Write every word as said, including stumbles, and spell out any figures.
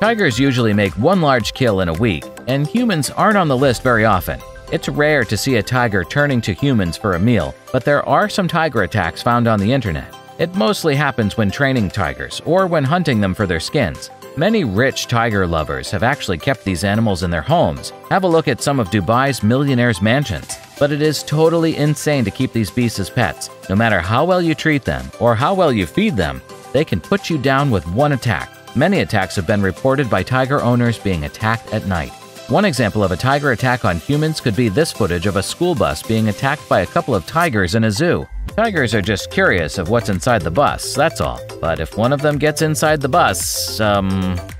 Tigers usually make one large kill in a week, and humans aren't on the list very often. It's rare to see a tiger turning to humans for a meal, but there are some tiger attacks found on the internet. It mostly happens when training tigers or when hunting them for their skins. Many rich tiger lovers have actually kept these animals in their homes. Have a look at some of Dubai's millionaires' mansions. But it is totally insane to keep these beasts as pets. No matter how well you treat them or how well you feed them, they can put you down with one attack. Many attacks have been reported by tiger owners being attacked at night. One example of a tiger attack on humans could be this footage of a school bus being attacked by a couple of tigers in a zoo. Tigers are just curious of what's inside the bus, that's all. But if one of them gets inside the bus, um,